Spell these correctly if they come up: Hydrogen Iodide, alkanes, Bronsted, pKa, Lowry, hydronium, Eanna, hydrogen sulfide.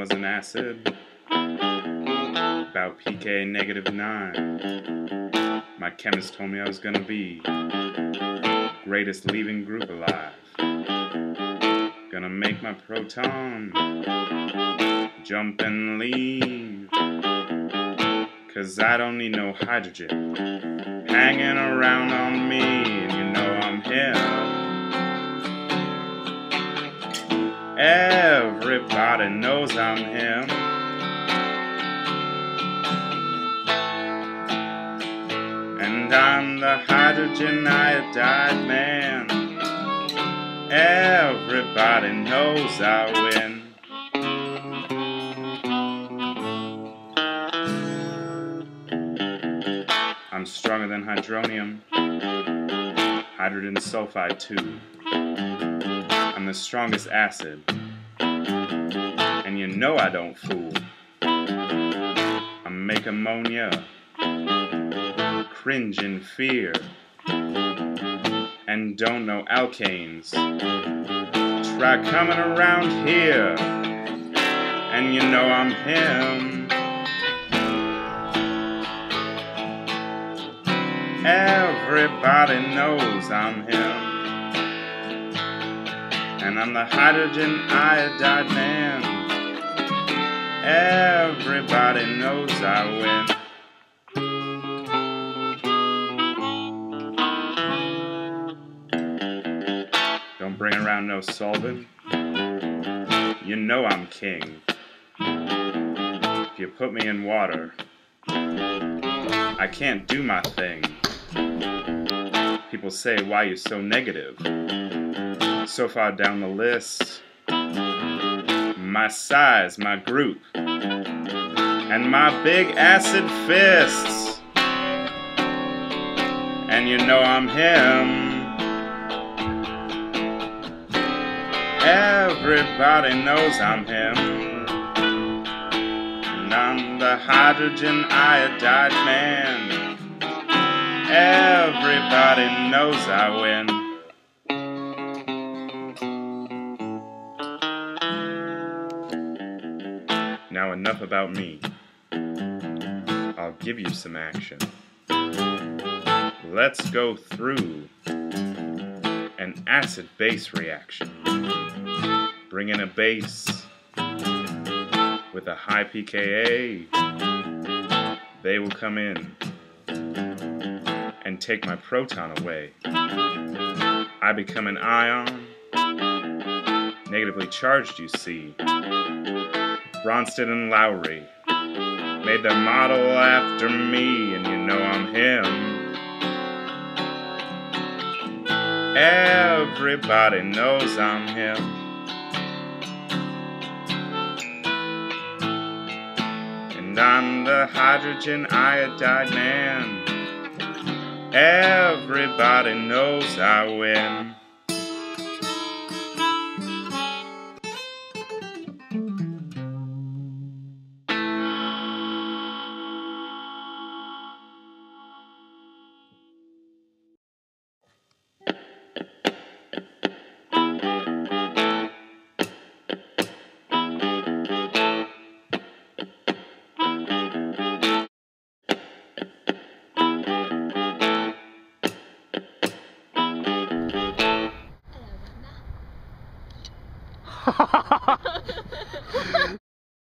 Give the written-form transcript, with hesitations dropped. was an acid, about pK -9. My chemist told me I was gonna be greatest leaving group alive. Gonna make my proton jump and leave, 'cause I don't need no hydrogen hanging around on me, and you know I'm him. Everybody knows I'm him. And I'm the hydrogen iodide man. Everybody knows I win. I'm stronger than hydronium, hydrogen sulfide too. I'm the strongest acid, and you know I don't fool. I make ammonia cringe in fear, and don't know alkanes. Try coming around here, and you know I'm him. Everybody knows I'm him. And I'm the hydrogen iodide man. Everybody knows I win. Don't bring around no solvent, you know I'm king. If you put me in water, I can't do my thing. People say, why you so negative? So far down the list, my size, my group, and my big acid fists. And you know I'm him. Everybody knows I'm him. And I'm the hydrogen iodide man. Everybody knows I win. Now enough about me. I'll give you some action. Let's go through an acid-base reaction. Bring in a base with a high pKa. They will come in and take my proton away. I become an ion, negatively charged, you see. Bronsted and Lowry made their model after me, and you know I'm him. Everybody knows I'm him. And I'm the hydrogen iodide man. Everybody knows I win.